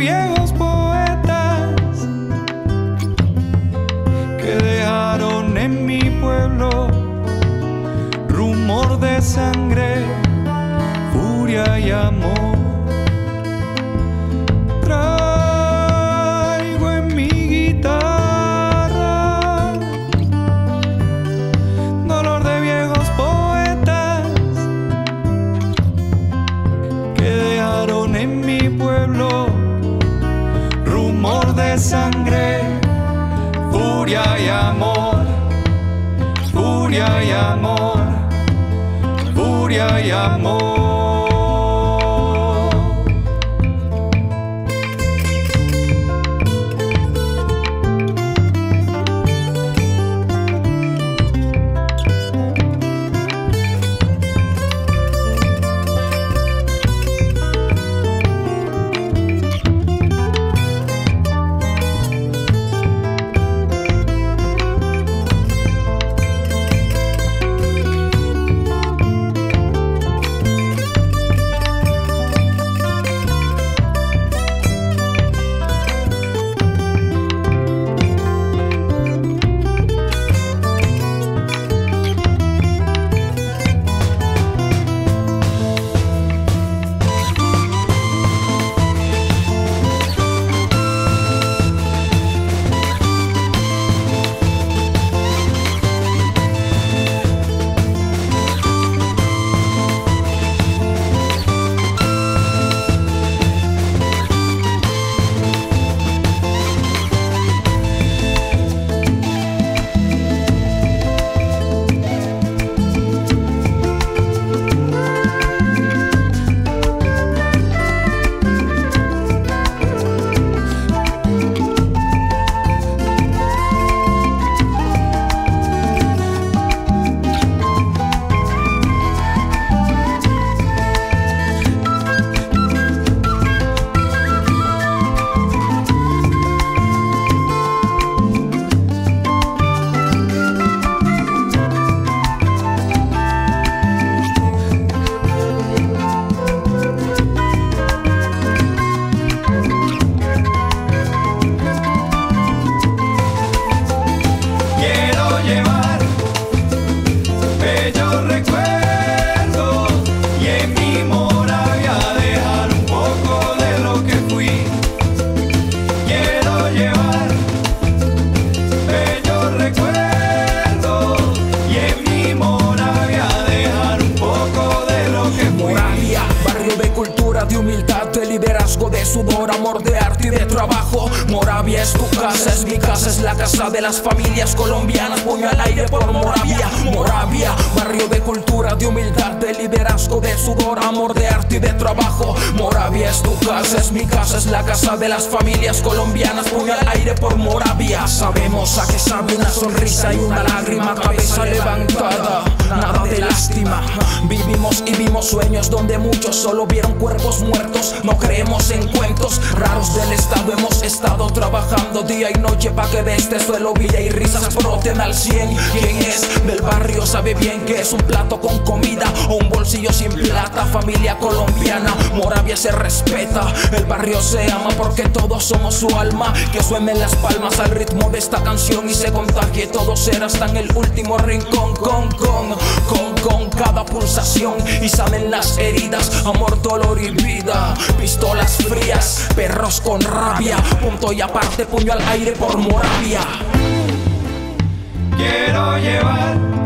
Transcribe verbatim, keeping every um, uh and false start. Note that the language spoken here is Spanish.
viejos poetas que dejaron en mi pueblo rumor de sangre, furia y amor. Traigo en mi guitarra dolor de viejos poetas que dejaron en mi pueblo rumor de sangre, furia y amor, furia y amor, furia y amor. De humildad, de liderazgo, de sudor, amor de arte y de trabajo. Moravia es tu casa, es mi casa, es la casa de las familias colombianas. Puño al aire por Moravia. Moravia, barrio de cultura, de humildad, de liderazgo, de sudor, amor de arte y de trabajo. Moravia es tu casa, es mi casa, es la casa de las familias colombianas. Puño al aire por Moravia. Sabemos a qué sabe una sonrisa y una lágrima, cabeza levantada, nada de lástima. Vivimos y vimos sueños donde muchos solo vieron cuerpos muertos. No creemos en cuentos raros del estado. Hemos estado trabajando día y noche para que de este suelo vida y risas broten al cien. Quien es del barrio sabe bien que es un plato con comida o un bolsillo sin plata. Familia colombiana, Moravia se respeta. El barrio se ama porque todos somos su alma. Que suenen las palmas al ritmo de esta canción y se contagie todo ser hasta en el último rincón. Con, con, con, con cada pulsación y salen las heridas, amor, dolor y vida, pistolas frías, perros con rabia, punto y aparte, puño al aire por Moravia. Quiero llevar